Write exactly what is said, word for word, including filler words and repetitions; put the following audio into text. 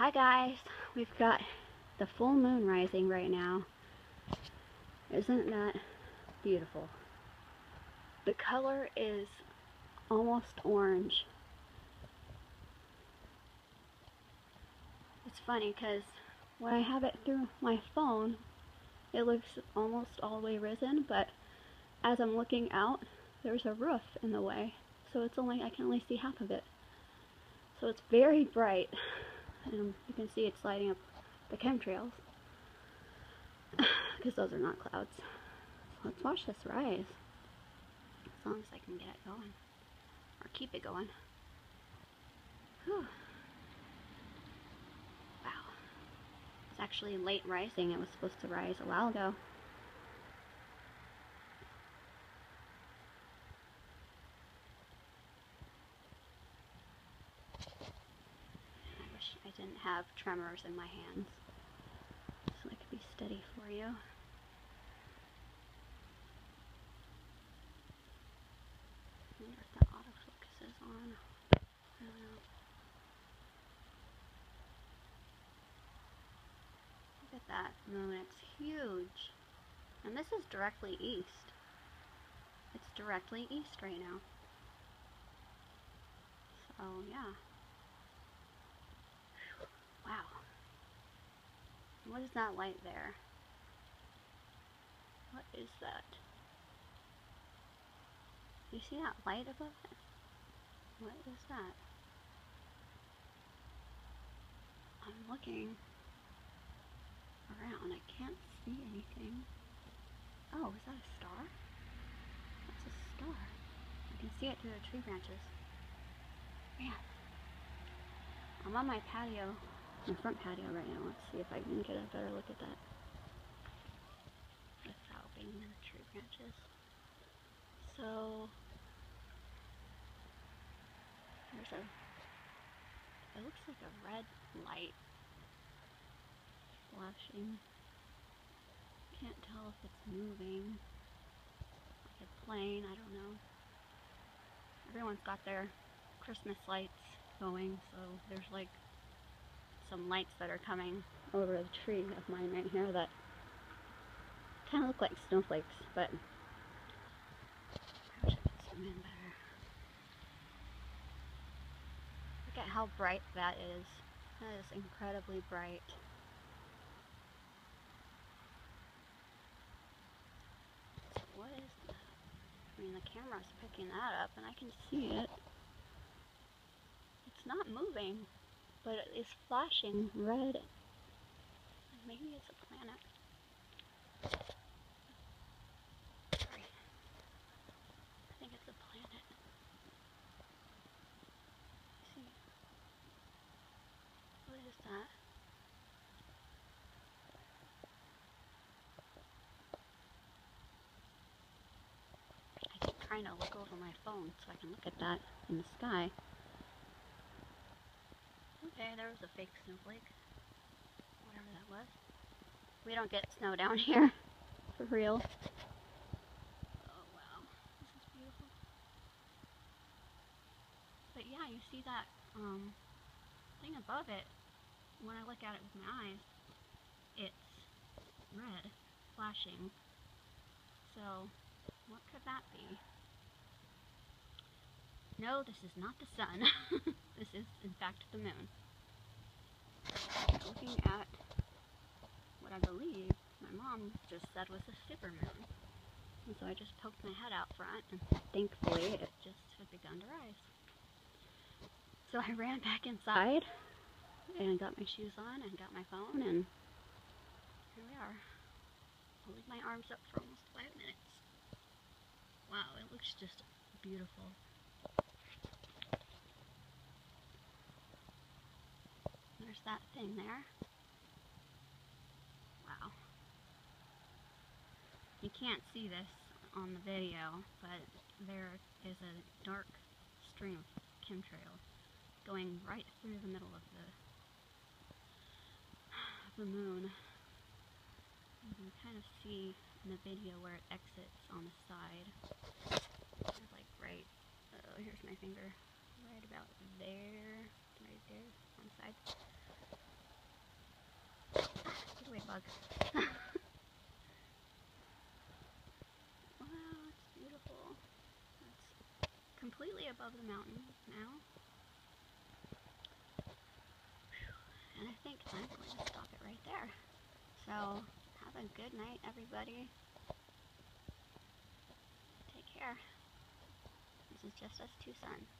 Hi guys, we've got the full moon rising right now. Isn't that beautiful? The color is almost orange. It's funny because when I have it through my phone, it looks almost all the way risen, but as I'm looking out, there's a roof in the way, so it's only, I can only see half of it. So it's very bright. And you can see it's lighting up the chemtrails because those are not clouds. So let's watch this rise as long as I can get it going or keep it going. Whew. Wow, it's actually late rising. It was supposed to rise a while ago. I didn't have tremors in my hands, so I could be steady for you. I wonder if the autofocus is on. I don't know. Look at that moon, it's huge. And this is directly east. It's directly east right now. So, yeah. What is that light there? What is that? You see that light above it? What is that? I'm looking around. I can't see anything. Oh, is that a star? That's a star. I can see it through the tree branches. Man. I'm on my patio. My front patio right now. Let's see if I can get a better look at that without being in the tree branches. So there's a, it looks like a red light flashing. Can't tell if it's moving like a plane. I don't know. Everyone's got their Christmas lights going, so there's like some lights that are coming over the tree of mine right here that kind of look like snowflakes, but I wish I could zoom in better. Look at how bright that is. That is incredibly bright. So what is that? I mean, the camera's picking that up and I can see it. It's not moving, but it is flashing red. Maybe it's a planet. Sorry. I think it's a planet. Let's see. What is that? I keep trying to look over my phone so I can look at that in the sky. Okay, there was a fake snowflake, whatever that was. We don't get snow down here, for real. Oh wow, this is beautiful. But yeah, you see that um, thing above it, when I look at it with my eyes, it's red, flashing. So, what could that be? No, this is not the sun. This is, in fact, the moon. Looking at what I believe my mom just said was a super moon. And so I just poked my head out front, and thankfully it just had begun to rise. So I ran back inside, and got my shoes on, and got my phone, and here we are. Holding my arms up for almost five minutes. Wow, it looks just beautiful. There's that thing there. Wow. You can't see this on the video, but there is a dark stream of chemtrails going right through the middle of the, of the moon. You can kind of see in the video where it exits on the side. It's like right, oh, here's my finger. Right about there, right there, on the side. dog. Wow, it's beautiful. It's completely above the mountain now. And I think I'm going to stop it right there. So, have a good night, everybody. Take care. This is Just Us Two Sun.